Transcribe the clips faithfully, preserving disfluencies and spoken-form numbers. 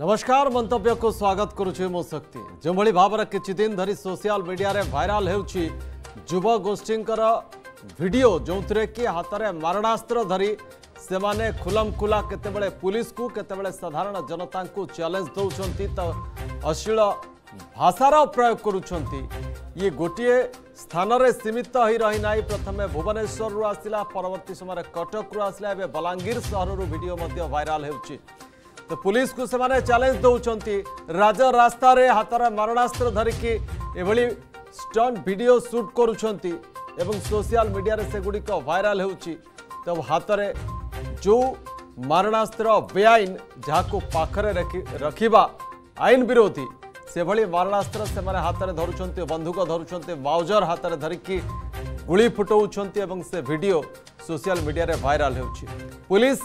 नमस्कार मंतव्य को स्वागत करुछे मो शक्ति। जो भली भाव किछि दिन धरी सोशल मीडिया रे वायरल हेउछि युवा गोष्ठी वीडियो जो कि हाथ में मारणास्त्र धरी से माने खुलमखुला केतेबेले पुलिस को केतेबेले साधारण जनता को चैलेंज दौरान तो अश्लील भाषार प्रयोग करुंट। ये गोटे स्थान में सीमित ही रही ना, प्रथम भुवनेश्वर आसला, परवर्ती समय कटक आसला, एवं बलांगीर सहर वीडियो वायरल हेउछि। तो पुलिस को से चैलेंज दौरान राज रास्त हाथ में मारणास्त्र धरिकी एभली स्टंट वीडियो शूट करुं, सोशल मीडिया रे सेगुड़िक वायरल होउछि। तो हाथ में जो मारणास्त्र बेआईन जहाँ पाखरे रखा आईन विरोधी से भली मारणास्त्र से हाथ में धरुंट, बंधुक धरुंट, माउजर हाथ में धरिकी गुली फुटाउंट एवं से वीडियो सोशल मीडिया रे वायरल होउछि। पुलिस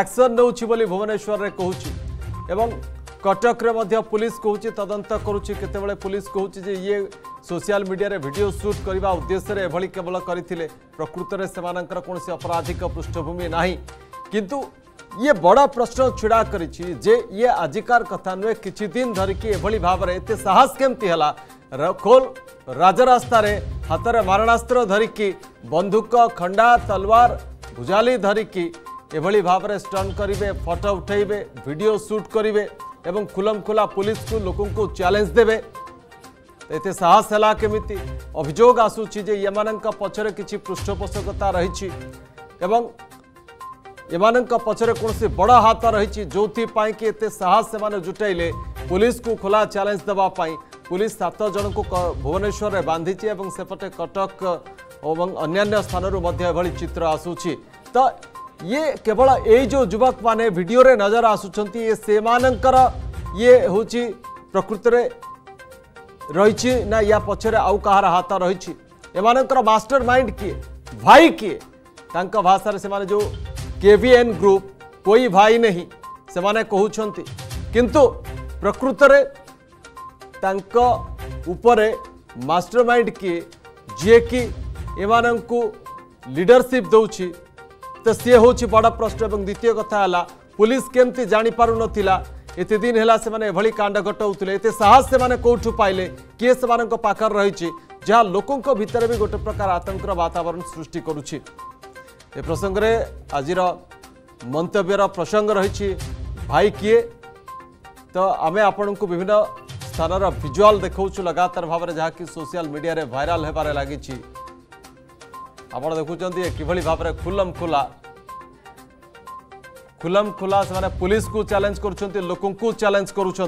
एक्शन नौछि बोली भुवनेश्वर रे कहूछि एवं कटक रे मध्य पुलिस कहूछि, तदंत करूछि। केतेबेले पुलिस कहूछि जे ये सोशल मीडिया रे वीडियो शूट करबा उद्देश्य रे एभली केवल करथिले, प्रकृत रे सेमानकर कोनोसी अपराधिक पृष्ठभूमि नाही। किंतु ये बड़ा प्रश्न छिड़ा करिछि जे ये आजिकार कथा नुए, किछि दिन धरिकी एभली भाव रे एते साहस केमति हला खोल राजरास्ता रे हाथ रे मारणास्त्र धरिकी, बंदूक, खंडा, तलवार, भुजाली धरिकी एभली भाव में स्टंट करेंगे, फोटो उठेबे, वीडियो शूट करेंगे एवं खुलमखुला पुलिस को लोकों को चैलेंज देवे। एते साहस है केमिति अभियोग आसूची जे यमानंका पछरे किछि पृष्ठपोषकता रही, यमानंका पछरे कोनोसी बड़ा हाथ रही, जो कि एते साहस से जुटाइले पुलिस को खुला चैलेंज देवा पाई। पुलिस सात जन को भुवनेश्वर में बांधीची एवं सेपटे कटक और अन्य स्थानरू मध्य एभली चित्र आसूची। तो ये केवल ये जो युवक माने वीडियो रे नजर आसुचंती ये सेमानंकर ये होची प्रकृति रे रहीची ना या पछरे आउ कहार हाथ रहीची, एमानंकर मास्टरमाइंड किए, भाई किए। तांका भाषा रे सेमाने जो केवीएन ग्रुप, कोई भाई नहीं सेमाने कहउचंती, किंतु प्रकृति रे तांका ऊपर मास्टरमाइंड किए जे कि एमानंकु लीडरशिप दउची। तो सी हूँ बड़ प्रश्न। और द्वितीय कथा है पुलिस केमती जापर ना, एत दिन है कांड घटाऊले, एत साहस से कौटू पाइले, किए से पाखर रही, जहाँ लोकों भितर भी गोटे प्रकार आतंकर वातावरण सृष्टि करुच्ची। ए प्रसंग में आज मंतव्यर प्रसंग रही भाई किए। तो आम आपण को विभिन्न स्थानर भिजुआल देखा लगातार भाव में, जहाँकि सोशल मीडिया रे वायरल होबार लगी। आपड़ देखुं कि भाव में खुलम खुला खुलम खुला से पुलिस को चैलेंज कर, लोकों को चैलेंज करुंट।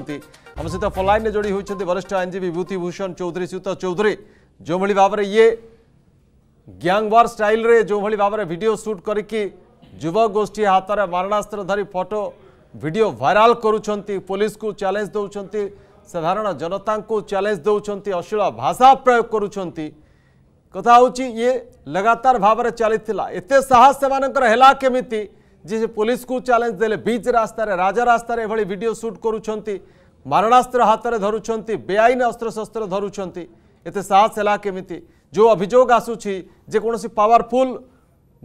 आम सहित फोनलाइन जोड़ी होती वरिष्ठ आईनजीवी विभूतिभूषण चौधरी सुत चौधरी। जो भली भाव में ये ग्यांगवार स्टाइल रे जो भली भाव में वीडियो शूट करके युवक गोष्ठी हाथ में मारणास्त्र धरी फोटो वीडियो वायरल करुंट, पुलिस को चैलेंज दौरान साधारण जनता को चैलेंज दौरान अश्लील भाषा प्रयोग करुंट। कथा हूँ ये लगातार भाव में चलता, एते साहस से हेला केमिति जे पुलिस को चैलेंज देले, बीच रास्तार राजा रास्तार एभली वीडियो शूट करुंट, मारणास्त्र हाथ में धरुंट, बेआईन अस्त्रशस्त्र धरुंट, एते साहस हेला केमिति। जो अभियोग आसूची जे कोनोसी पावरफुल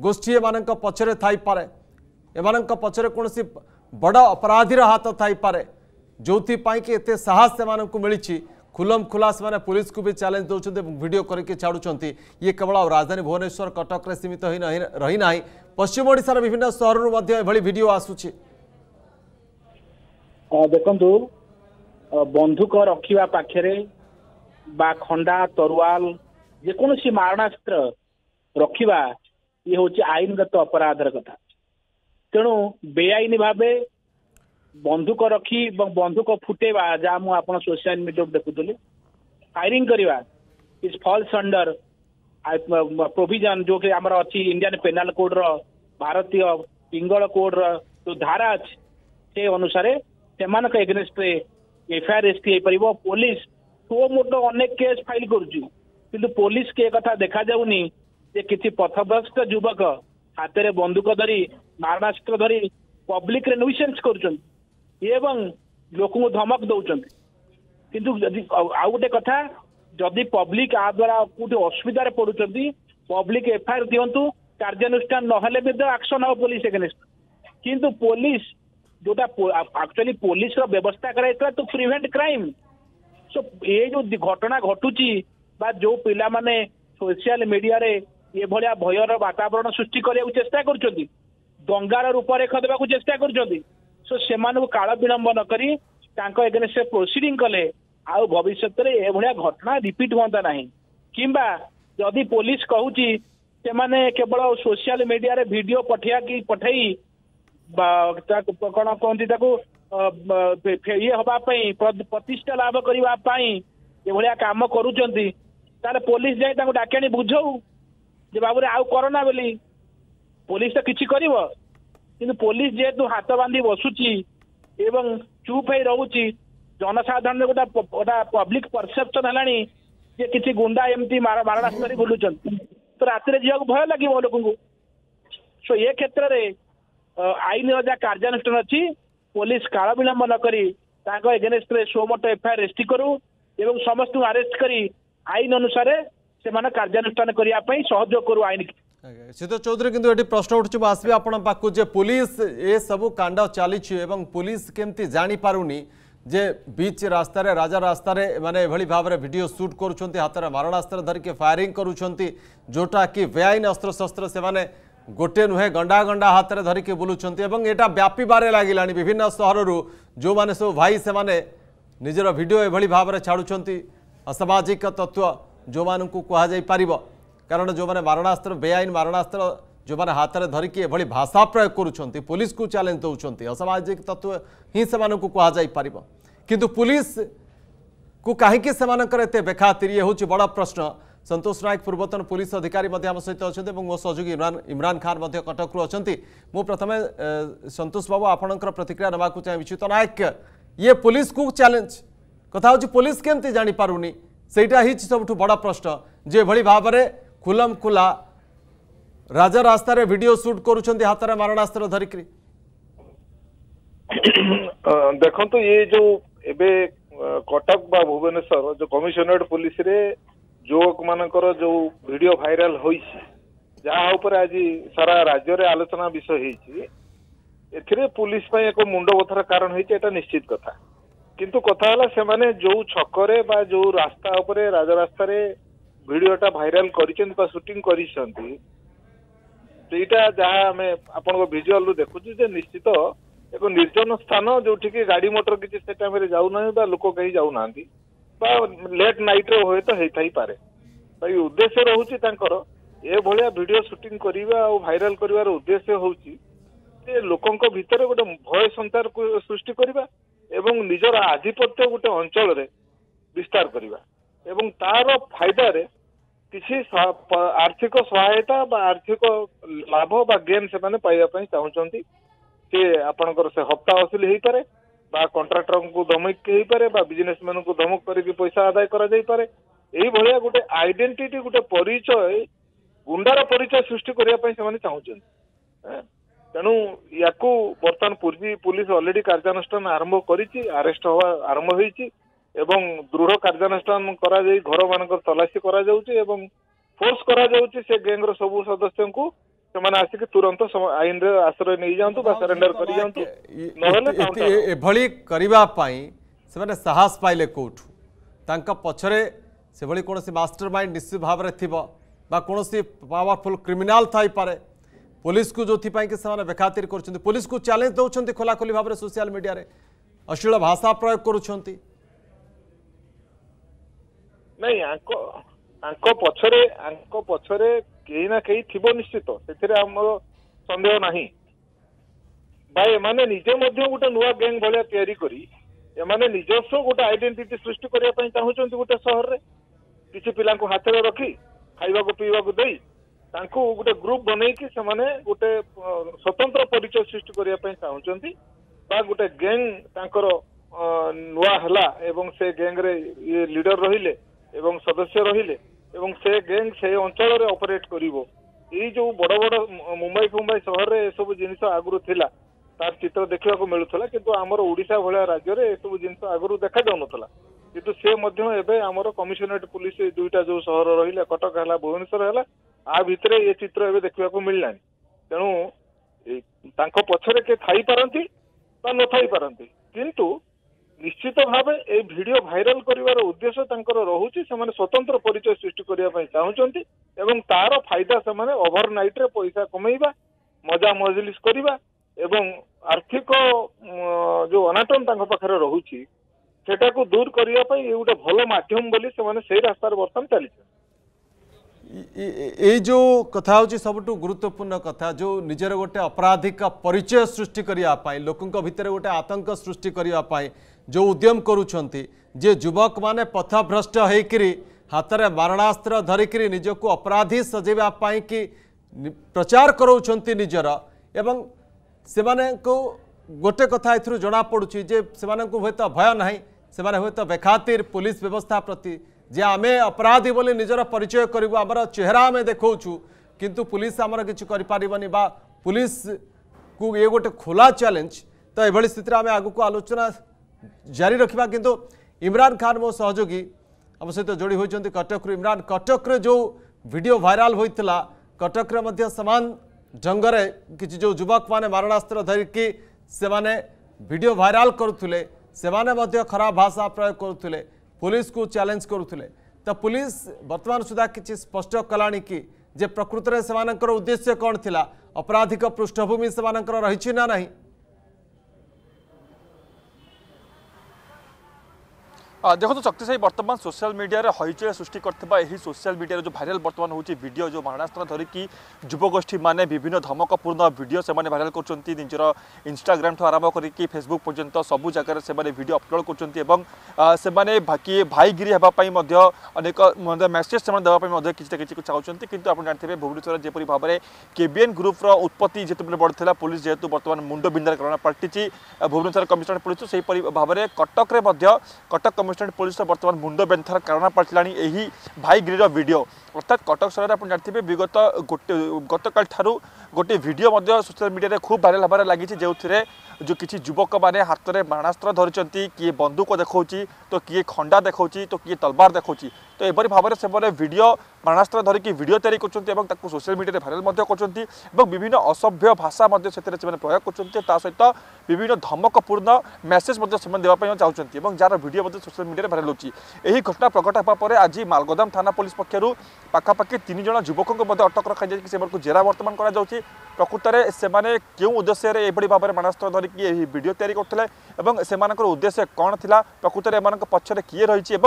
गोष्ठी एमानंका पछरे थाई पारे, एमानंका पछरे कोनोसी बड़ अपराधीर हाथ थाई पारे, जोथि पाई कि एते साहस सेमानंकु मिलिछि। खुलम खुला से पुलिस को भी चैलेंज दौरान वीडियो करके छाड़ुंट। ये केवल राजधानी भुवनेश्वर कटक रे सीमित तो रही ना, पश्चिम ओडिशार विभिन्न सहर वीडियो आसूची। देखु बंधुक रखा पाखे बा खंडा, तरुआल, जेकोसी मारणास्त्र रखा ये हूँ आईनगत अपराधर कथा। तेणु बेआईन भाव बंधुक रखी बंधुक फुटेवा जहाँ मुझे सोशल मीडिया देखुली, फायरिंग करवा इज फॉल्स अंडर प्रोविजन जो कि आमर अच्छी इंडियन पेनाल कोड रो, भारतीय पिंगल कोड रो जो धारा अच्छे से अनुसार एगेन्स्ट एफआईआर रेजिस्टर होपर। पुलिस सो मोटो अनेक केस फाइल कर, पुलिस के कथा देखा जाऊनी किसी पथभ्रष्ट युवक हाथ में बंधुक धरी मारणास्त्र धरी पब्लिक रे नुइसेंस कर लोक धमक दौरान। किंतु आउ गोटे कथा जदि पब्लिक आ द्वारा कौटे असुविधार पड़ुंट, पब्लिक एफआईआर दिंतु, कार्यानुष्ठान ना एक्शन हम पुलिस एगेन्स्ट। किंतु पुलिस जोटा एक्चुअली पुलिस रो व्यवस्था कराइतला तो प्रिवेंट क्राइम। सो ये जो घटना घटुची बा जो पिला माने सोशल मीडिया रे ये भलिया भयर वातावरण सृष्टि करिया को चेष्टा करछोंदी, दंगार रूपरेख देबा को चेष्टा करछोंदी। सो सेमानू काल विलंब न करी तांको एगेंस्ट से प्रोसीडिंग कले आ भविष्य रे ए भलिया घटना रिपीट होता नहीं, किंबा यदि पुलिस कहूची से माने केवल सोशल मीडिया रे वीडियो पठिया कि पठई कौन कहती ये हापी प्रतिष्ठा लाभ करने ये कम कर पुलिस जाए डाके बुझाऊ जे बाबू आउ करना बोली पुलिस तो किसी कर पुलिस जेहेतु हाथ बांधि बसुची एवं चुप हो रोची जनसाधारण गोटा गोटा पब्लिक परसेप्शन है जे किसी गुंडा एमती मारणास्त कर बुलूं तो रात भय लगे लोक। सो ये क्षेत्र में आईन जहाँ कार्यानुष्ठान अच्छी पुलिस काल विलंब न करी तांको एगेंस्ट रे सोमोटो एफआईआर रजिस्टर करू एवं समस्त अरेस्ट करी आईन अनुसार से माने कार्यानुष्ठान करिया पई सहयोग करू आईन। सीता चौधरी किंतु एटी प्रश्न उठछु आसबी आपण पाकु जे पुलिस ए सब कांड चली छि एवं पुलिस केमती जानि पारुनी जे बीच रास्ता रे राजा रास्ता रे माने एभली भाव रे वीडियो शूट करूछंती, हाथ रे मारणास्त्र धर के फायरिंग करूछंती, जोटा कि बेआईन अस्त्र शस्त्र से माने गोटे नुहे गंडा गंडा हाथ में धरिकी बुलूंट एटा व्यापी बारे लगिला विभिन्न सहर जो माने सब भाई से माने निजर वीडियो एभली भाव में छाड़ुंट असामाजिक तत्व जो मानक कई पार कारण जो माने मारणास्त्र बेआईन मारणास्त्र जो माने हाथ में धरिकी एभली भाषा प्रयोग करुँच पुलिस को चैलेंज दौरान असामाजिक तत्व ही से कई पार कितु पुलिस को कहीं से बेखातिर ये हूँ बड़ प्रश्न। संतोष नायक पूर्वतन पुलिस अधिकारी आम सहित अच्छा मो सहयोगी इमरान इमरान खान कटकू अच्छा। मु प्रथम संतोष बाबू आपण प्रतिक्रिया नाक चाहिए। तो नायक ये पुलिस को चैलेंज कथा हूँ पुलिस केमती जापारूनी सेटा ही सब बड़ प्रश्न जे भली भाव में खुलम खुला राजा रास्ता रे वीडियो शूट कर हाथ में मारणास्त्र धरिक देखो तो ये जो एबे कटक बा भुवनेश्वर जो कमिशनरेट पुलिस रे युवक मानकर जो वीडियो भाइराल होइछि जहाँ उपर आज सारा राज्य रे आलोचना विषय होइछि एथिरे पुलिस पय एक मुंड बथर कारण होइछि एटा निश्चित कथा, किंतु कथा हला से माने जो छकरे बा जो रास्ता उपरे राजा रास्ता रे वीडियोटा भाइराल करिसेन बा शूटिंग करिसेंती एटा जहाँ हमें आपनको विजुअल रु देखुछु जे निश्चित एक निर्जन स्थान जोठी कि गाड़ी मोटर किछि से टाइम रे जाउ नै बा लोक कहि जाउ नांती बा लेट नाइट रे होय तो हेथाई पारे भाई उद्देश्य रहउची तांकर ए भलिया वीडियो शूटिंग करिवा आ वायरल करिवार उद्देश्य होउची जे लोकंको भितर गोटे भय संचार को सृष्टि करिवा एवं निजर आधिपत्य गोटे अंचल रे विस्तार करिवा एवं तार फायदा रे किसी आर्थिक सहायता बा आर्थिक लाभ बा गेन से माने पाइबा पई चाहुचंती जे आपनकर से हप्ता वसूली हेई पारे बा कंट्राक्टर को धमक हो पारे बा बिजनेसमैन को धमक करके पैसा आदाय करा जाई पारे एही भलिया गोटे आइडेंटिटी गोटे परिचय गुंडार परिचय सृष्टि करिया पई से माने चाहुचन। तेणु या बर्तमान पूर्वी पुलिस ऑलरेडी कार्यानुष्ठान आरंभ करिछि अरेस्ट होवा आरंभ होइछि एवं दृढ़ कार्यानुष्ठान करा जाई घर मानकर तलाशी करा जाउछि एवं फोर्स करा जाउछि से गैंगर सबु सदस्यों को आसिक तुरंत आईन आश्रय नहीं जातु सरेंडर कर साहस पाइले कौटू पछरे से भली कौन मास्टरमाइंड निश्चित भाव में थी कौन पावरफुल क्रिमिनाल थाईपे पुलिस को जो कि से बेखातिर कर पुलिस को चैलेंज दौरान खोलाखोली भाव में सोशल मीडिया रे अश्लील भाषा प्रयोग कर कहीं ना कहीं थी निश्चित से आम सन्देह ना भाई एमाने निजे गोटे नुआ गैंग भाया या निजस्व गोटे आइडेंटिटी सृष्टि करने चाहूँ गोटे सहर में किसी पिला हाथ में रखी खावा पीवा गोटे ग्रुप बनईकि गोटे स्वतंत्र परिचय सृष्टि करने चाहूँ गोटे गैंग तांकर नुआ हला एवं से गैंग रे ये लीडर रहिले एवं सदस्य रहिले एवं से गैंग से अंचल में ऑपरेट करिवो ए जो बड़ बड़ मुंबई फुम्बई सहर में सब जिनस आगु थिला तार चित्र देखा मिलूला किंतु आमर ओडिशा भलिया राज्य में सब जिनस आगु देखा जाऊ नथला किंतु से मध्य एबे आमर कमिशनरेट पुलिस दुईटा जो सहर रहिला कटक हला भुवनेश्वर हला आ भितरे ये चित्र एबे देखा मिललानी। तेणु तांको पछरे के थाई पारंती नथाईपारती किंतु निश्चित भाव ए भिडियो भाइराल करिवार उद्देश्य तांकर रहुछि सेमाने स्वतंत्र परिचय सृष्टि करिया पई चाहुचंती एवं तार फायदा सेमाने ओभरनाइट रे पैसा कमेइबा मजा मजलिस करिबा एवं आर्थिक जो अनाटन तांक पाखरे रहुछि सेटा को दूर करिया पई ए उटा भलो माध्यम बोली सेमाने सेही रास्तार बर्तन चलिछै। ये जो कथा हूँ सबुठ गुरुत्वपूर्ण कथा जो निजर गोटे अपराधिक परिचय सृष्टि करने लोकों भितर गोटे आतंक सृष्टि करने जो उद्यम करुँचे जे युवक मैंने पथभ्रष्ट होकर हाथ में मारणास्त्र धरिकी निजक अपराधी सजावाई कि प्रचार कराउछंती निजर एवं से गोटे कथा एथु जना पड़ुछि जे सेमाने हे तो भय ना से हे तो बेखातिर पुलिस व्यवस्था प्रति जे आमे अपराधी बोली निजर परिचय करूँ आमर चेहरा आम देखु किंतु पुलिस आमर किसी करें बा पुलिस को ये गोटे खोला चैलेंज तो ये स्थित आम आग को आलोचना जारी रखा किंतु इमरान खान मो सहयोगी आम सहित तो जोड़ी होती कटक इमरान कटक जो वीडियो वायरल होता कटक रे सामान ढंग रे किसी जो युवक माने मारणास्त्र धरिकी से माने वीडियो वायरल करुले से माने खराब भाषा प्रयोग करुले पुलिस को चैलेंज करुले तो पुलिस वर्तमान सुधा किसी स्पष्ट कलानी कि जे प्रकृत में सेमानकर उद्देश्य कौन थिला अपराधिक पृष्ठभूमि सेमानकर रही ना नहीं। देखो शक्ति साई बर्तमान सोशल मीडिया रे हईचय सृष्टि कर सोशल मीडिया जो भाइराल बर्तमान होची वीडियो जो मारणास्त्र धरिकी युवगोष्ठी माने विभिन्न धमकपूर्ण वीडियो से माने भाइराल करचंती निजर इंस्टाग्राम ठू आरंभ करके फेसबुक पर्यंत सबु जगह से माने वीडियो अपलोड करचंती एवं से माने बाकी भाईगिरी हेबा पई मध्य अनेक मैसेज से माने देबा पई मध्य किछते किछ चाहउचंती किंतु आपण जानथिबे भुवनेश्वर जेपरि भाव में केबीएन ग्रुप रो उत्पत्ति जेतबले बढ़थिला पुलिस जेतु बर्तमान मुंडो बिंदार कारण पलटिची भुवनेश्वर कमिश्नर पुलिस से भाव में कटक रे मध्य कटक कमिश्नरेट पुलिस बर्तमान मुंड बेंथर कारण पड़ाणी यही भाईगिरीर वीडियो अर्थात कटक सहर आप जानते विगत गोटे गतकाल ठारू गोटे वीडियो सोशल मीडिया खूब भाइराल होबार लगी जो जो किसी युवक मैंने हाथ में मारणास्त्र धरिछंती किए बंदूक देखा तो किए खंडा देखा तो किए तलवार देखा तो एपरी भाव से वीडियो मारणास्त्र धरिकी वीडियो तैयारी कर सोशल मीडिया भाइराल कर विभिन्न असभ्य भाषा से प्रयोग कर सहित विभिन्न धमकपूर्ण मेसेज से देवाई चाहते और जार वीडियो सोशल मीडिया भाइराल होती यही घटना प्रकट होगापर आज मालगोदाम थाना पुलिस पक्षर पाखापाखि तीन जन युवकों अटक रखा जाए जेरा बर्तमान कर प्रकृत में से क्यों उद्देश्य यह भाव में मारणास्त्र धरिकी वीडियो तैयारी करते उद्देश्य कौन था प्रकृत में एम पक्षर किए रही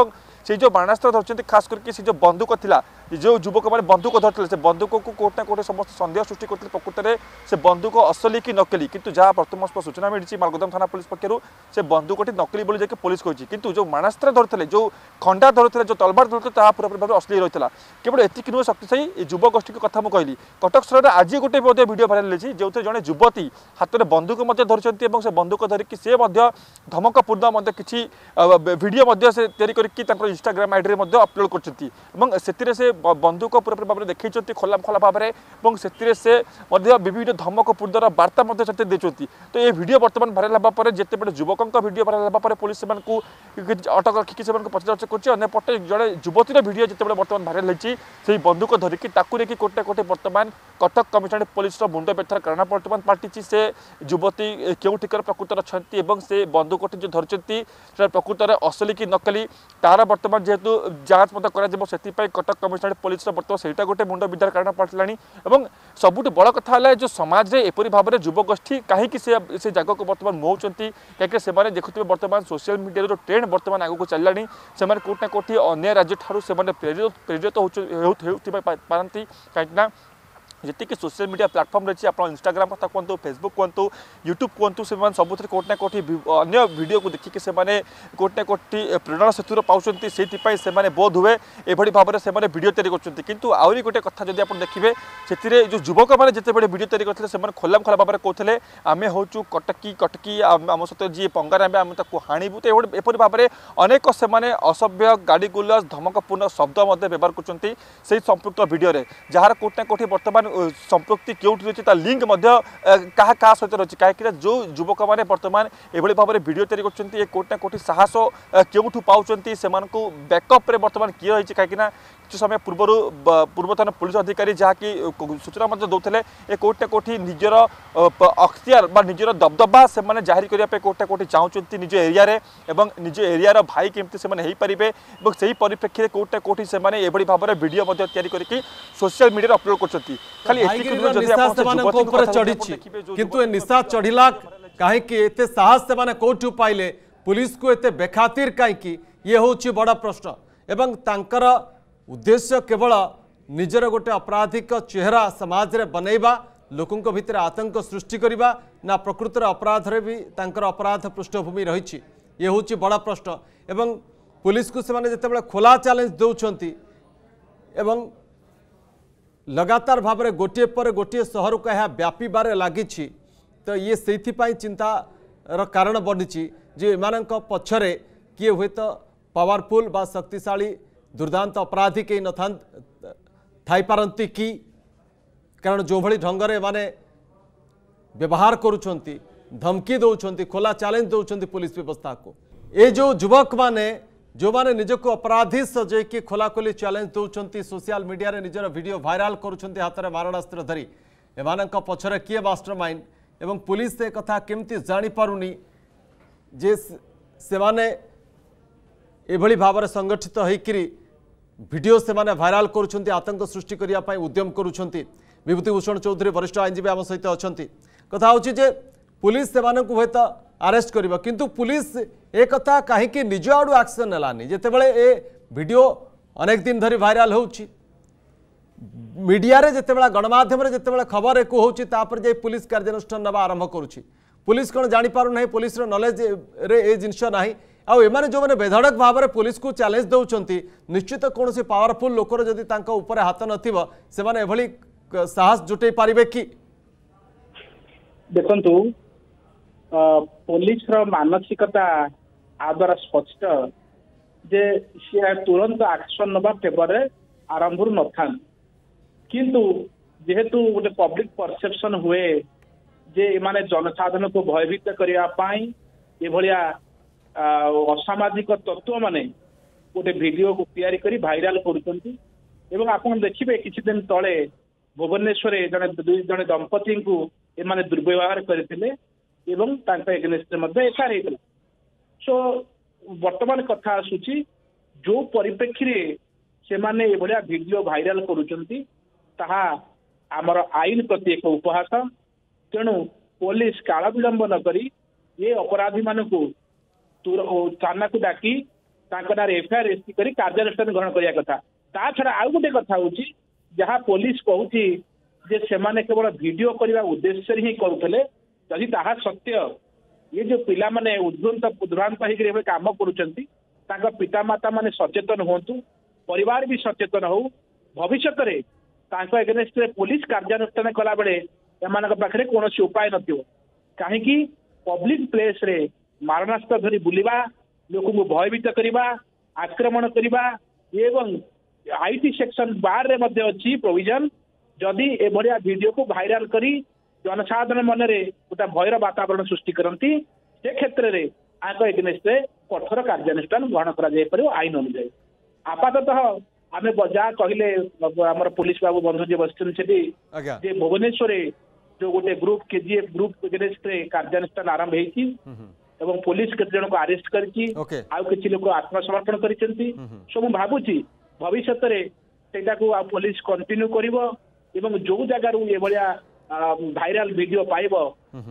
से जो मारणास्त्र धरती खास करके से जो बंदूक था जो युवक मैंने बंदूक धरते से बंदूक को कौट ना कौटे समस्त सन्देह सृष्टि करते प्रकृत में से बंदूक असली कि नकली किंतु जहाँ बर्तमान सूचना मिली मालगोदाम थाना पुलिस पक्षर से बंदूक नकली बोली जाकि पुलिस कही किंतु जो मारणास्त्र धरते जो खंडा धरते जो तलवार धरते ता पूरा पूरी भाव असली रही केवल एति नुहे शक्तिशाई युवगोष्ठी कथा मुझे कहली कटक सहर आज गोटे वीडियो भाइराल होती जो जड़े युवती हाथ में बंदूक धरी और से बंदूक धरिकी से धमकपूर्ण किसी वीडियो तैयारी कर इंस्टाग्राम आईडी में अपलोड कर से बंदूक पूरा पूरी भाव में देखते खोला खोला भाव में से विभिन्न धमकपूर्ण वार्ता देखते तो ये वीडियो बर्तमान भाइराल होगापर जितेबड़े युवकों वीडियो भाइराल होगापर पुलिस से अटक रखिकी से पचराउछ करपटे जड़े युवती वीडियो जितेबड़े बर्तमान भाइराल होती से बंदूक धरिकी ताकूरी कोटे कोटे बर्तमान कटक कमिश्नरेट पुलिस मुंड बेथर कारण बर्तमान पार्टी से युवती क्योंठिकार प्रकृत अच्छी से बंदूकटी जो धरती प्रकृत में असली कि नकली तार बर्तमान जेहेतु जांच मत कर कटक कमिश्नरेट पुलिस बर्तमान से गोटे मुंड विधार कारण पड़ाणी और सबुठ बड़ कथा है जो समाज में एपरी भाव में युवगोष्ठी कहीं से जगह को बर्तमान मोहचंती कहीं देखुए बर्तमान सोशल मीडिया जो ट्रेंड बर्तमान आगे चलाणी से कौटना कौटी अन्य राज्य ठार्ने प्रेरित प्रेरित होती कहीं जीक सोशल मीडिया प्लाटफर्म रही आप इंस्टाग्राम कथ कहूँ फेसबुक कहूँ यूट्यूब कहूँ से सबुति कौटना कौटी अन्य वीडियो को देखिक से कौटना कौटी प्रेरणा सेतुर पाँच से बोध हुए एभली भाव में से वीडियो तैयारी करते किंतु आहरी गोटे कथ जब आप देखिए से जो युवक मैंने जिते बड़े वीडियो तैयारी करते खोला खोला भाव में कहते आम हूँ कटकी कटकी आम सहित जी पंगार आम आम हाणीबू तो एपरी भाव में अनेक से असभ्य गाड़ी गुलास धमकपूर्ण शब्द व्यवहार करते से संपुक्त वीडियो जार कौटना कौटी बर्तमान संप्रति क्योंटी रही है लिंक क्या क्या सहित रही कहीं जो युवक मैंने बर्तमान एभली भाव में वीडियो तैयारी करते कौटना कौटी साहस क्यों पाँच से बैकअप बर्तमान किए रही कहीं କିଛି ସମୟ ପୂର୍ବରୁ ପୂର୍ବତନ ପୁଲିସ ଅଧିକାରୀ ଯାହାକି ସୂଚନା ମଧ୍ୟ ଦେଉଥିଲେ ଏ କୋର୍ଟଟା କୋଠି ନିଜର ଅକ୍ତିଆର ବା ନିଜର ଦବଦବା ସେମାନେ ଜାହିର କରିବା ପାଇଁ କୋର୍ଟଟା କୋଠି ଚାହୁଁଛନ୍ତି ନିଜ ଏରିଆରେ ଏବଂ ନିଜ ଏରିଆର ଭାଇ କେମିତି ସେମାନେ ହେଇପାରିବେ ଏବଂ ସେହି ପରିପ୍ରେକ୍ଷୀରେ କୋର୍ଟଟା କୋଠି ସେମାନେ ଏଭଳି ଭାବରେ ଭିଡ଼ିଓ ମଧ୍ୟ ତିଆରି କରିକି ସୋସିଆଲ ମିଡ଼ିଆରେ ଅପଲୋଡ଼ କରୁଛନ୍ତି। ଖାଲି ଏତିକି ନୁହେଁ ଯଦି ଆପଣ ସେମାନଙ୍କ ଉପରେ ଚଢ଼ିଛି କିନ୍ତୁ ଏ ନିଶା ଚଢ଼ିଲା କାହିଁକି ଏତେ ସାହସ ସେମାନେ କୋଉଠୁ ପାଇଲେ पुलिस को एते बेखातिर कहीं ये हूँ बड़ा प्रश्न एवं तांकर उद्देश्य केवल निजर गोटे अपराधिक चेहरा समाज रे बनैबा लोकों भितर आतंक सृष्टि करवा ना प्रकृतर अपराध रे भी तांकर अपराध पृष्ठभूमि रही ये हूँ बड़ा प्रश्न एवं पुलिस को से जितेबाला खोला चैलेंज दौरान एवं लगातार भाव में गोटे पर गोटे सहर को यह व्यापार लगी तो ये से चिंतार कारण बनी जे मान पक्षरे किए हुए तो पावरफुल बा शक्तिशाली दुर्दांत अपराधी के न थाईपारती कि कारण जो भली ढंग रे माने व्यवहार करुँच धमकी दौरान खोला चैलेंज दौरान पुलिस व्यवस्था को ये जो युवक माने जो माने निजक अपराधी सजे कि खोलाखोली चैलेंज दौरान सोशल मीडिया रे निजर वीडियो वायरल करुँच हाथ में मारणास्त्र धरी एमान पक्षर किए मास्टरमाइंड एवं पुलिस से कथा केमती जापरूनी जे सेमाने एभली भाव संगठित होकर वीडियो से माने वायरल करुँच आतंक सृष्टि करने उद्यम करुँच। विभूतिभूषण चौधरी वरिष्ठ आईनजीवी आम सहित अच्छा कथा हो पुलिस से हे तो आरेस्ट कर किंतु पुलिस एक कहीं निज आड़ एक्शन नलानी जिते बड़े ए वीडियो अनेक दिन धरी वायरल हो मीडिया रे जिते बड़ा गणमाध्यम जिते बड़ा खबर एक होपर पुलिस कार्यानुष्ठान ना आरंभ करुच्ची पुलिस कौन जापर ना पुलिस नॉलेज रे ए जिनस ना आने जो मैंने बेधड़क भाव में पुलिस को चैलेंज दौरान निश्चित कौन से पावरफुल लोकर जदि हाथ नभली साहस जुटे पारे कि देखु पुलिस मानसिकता आ द्वारा स्पष्ट जे सी तुरंत एक्शन ना फेवर आरंभ न था किंतु जेहेतु गोटे पब्लिक परसेप्शन हुए जे माने जनसाधारण को भयभीत करने असामाजिक तत्व माने गोटे भिडियो को तैयारी करी वायरल करुँच आपड़ देखिए किसी दिन तले भुवनेश्वर जड़े दुई जड़े दंपति को ये दुर्व्यवहार करते एगेन्स्ट एफआईआर होता सो बर्तमान कथा आसूची जो परिप्रेक्षी से माने ये भिडियो वायरल करुँच ताहा आमर आईन प्रति एक उपहास तेणु पुलिस काल विलंब न करी ये अपराधी मान को थाना को डाकी एफआईआर रेजिस्टर कर कार्यानुष्ठान ग्रहण करने कथा ता छड़ा आउ गोटे कथा होची जहाँ पुलिस कहूची जे सेमाने केवल भिडियो करने उद्देश्य ही करुले यदि ताहा सत्य ये जो पिला माने उद्भ्रांत उद्भ्रांत होकर कम करुँच पितामाता माने सचेतन हूँ परिवार भी सचेतन हो भविष्य में एगेन्स्ट पुलिस कार्यानुष्ठान कला बेले पाखे कौन उपाय न कहीं पब्लिक प्लेस रे मारणास्त्र धरी बुलवा लोक भयभीत करवा आक्रमण करवा एवं आईटी सेक्शन बार रे मध्य अच्छी प्रोविजन जदि एभलिया वीडियो को वायरल करी जनसाधारण मन रे गोटे भयर वातावरण सृष्टि करती से क्षेत्र में आंक एगेन्स्ट कठोर कार्यानुष्ठान ग्रहण कर आईन अनुजाई आपातः आम जहाँ कहले आम पुलिस बाबू बंधु जी बसती जे भुवनेश्वर जो गोटे ग्रुप के जी ग्रुप एगेन्स्ट कार्यानुष्ठान आरंभ होती एवं पुलिस केत जन को आरेस्ट करके okay. लोक आत्मसमर्पण कर सो भावुची भविष्य में से पुलिस कंटिन्यू कर जो जगार ये भाइराल वीडियो पाइब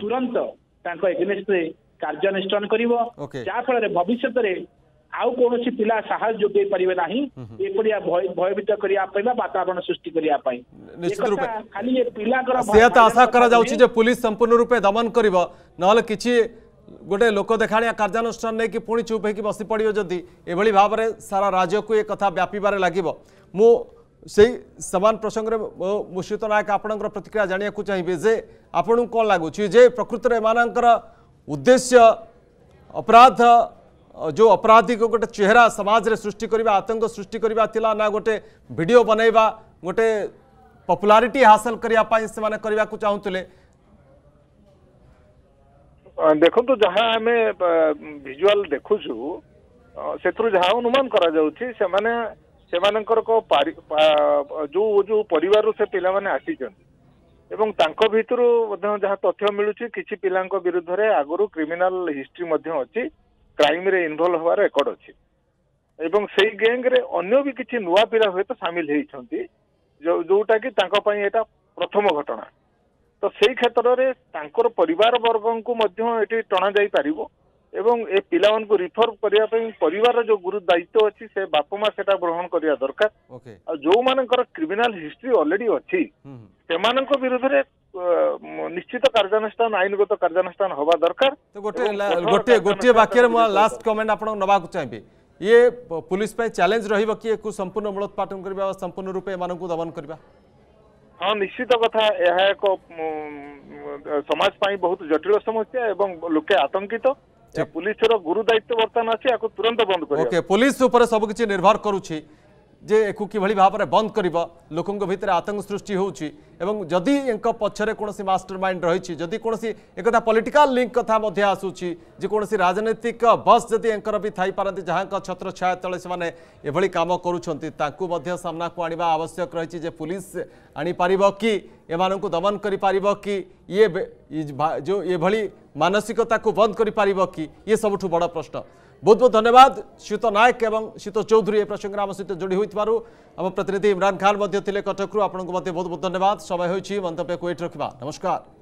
तुरंत एगेन्स्ट कार्यानुष्ठान कर भविष्य में आउ कौन पिला साहस जोगे पारे ना एपड़िया भयभीत करने वातावरण सृष्टि करने आशा कर पुलिस संपूर्ण रूपे दमन कर कि गोटे लोक देखाणिया कार्यानुष्ठान नहीं कि पुणी चुप हो बसी पड़ो जदि एभली भाव में सारा राज्य को एक कथा व्यापार लगे मु सामान प्रसंग में मुश्रित नायक आपण प्रतिक्रिया जाना चाहिए जे आपण कौन लगुच प्रकृत मान उद्देश्य अपराध जो अपराधी को गोटे चेहरा समाज रे सृष्टि करवा आतंक सृष्टि करवा थिला ना गोटे वीडियो बनैबा गोटे पॉपुलैरिटी हासिल करिया पाई से माने करबा को चाहूतले देखो तो जहां हमें विजुअल देखु छु सेतु जहां अनुमान करा जाउची से माने को जो जो परिवार से पिला माने एवं तांको भितरु जहाँ तथ्य मिलूची किसी पिला विरुद्ध आगुरी क्रिमिनाल हिस्ट्री अच्छी क्राइम रे इनवल्व हमार रेकर्ड अच्छी एवं से गैंग रे अन्य भी किसी नुआ पिला हे तो सामिल होती जो जोटा कि प्रथम घटना तो से क्षेत्र में तांकर परिवार वर्ग को मध्य टणा जाई पारिबो एवं ए पिलावन को रिफर करिया पे परिवार जो गुरु दायित्व अच्छी से बाप माँ से ग्रहण करिया दरकार okay. जो मान क्रिमिनाल हिस्ट्री ऑलरेडी अच्छी को विरुद्ध रे निश्चित कार्यानुष्ठान आईनगत कार्यानुष्ठान हवा दरकार तो गोटे गोटे वाक्य रे लास्ट कमेंट आपण नबा को चाहिए ये पुलिस पे चैलेंज रहिबो कि एक संपूर्ण मूलोत्पाटन करबा संपूर्ण रूपे मानन को दमन करबा हाँ निश्चित कथा यह एक समाज पाई बहुत जटिल समस्या एवं लोके आतंकित तो पुलिस रो गुरु दायित्व बर्तन अछि आको तुरंत बंद करियो ओके पुलिस ऊपर सब किछि निर्भर करूछि जे एकु कि भली भाव रे बंद करिवो लोकन को भीतर आतंक सृष्टि होउछि एवं जदी इनको पछरे कोनोसी मास्टरमाइंड रहिछि जदी कोनोसी एकदा पॉलिटिकल लिंक कथा मध्ये आसुछि जे कोनोसी राजनीतिक बस जदी एंकर भी थाई पारंती जहांका छत्र छाया तळे से माने एभली काम करूछंती ताकू मध्ये सामना को आनिबा आवश्यक रहिछि जे पुलिस आनी पारिबो कि एमाननकु दमन करि पारिबो कि ये जो एभली मानसिकता को बंद करि पारिबो कि ये सबठु बड़ा प्रश्न बहुत बहुत धन्यवाद शीत नायक एवं शीत चौधरी ए प्रसंग में आम सहित जोड़ी होइतबारु आम प्रतिनिधि इमरान खान मध्ये थिले कटकरू आपनकु मध्ये बहुत बहुत धन्यवाद समय होइछि मंतव्य को एट रखबा नमस्कार।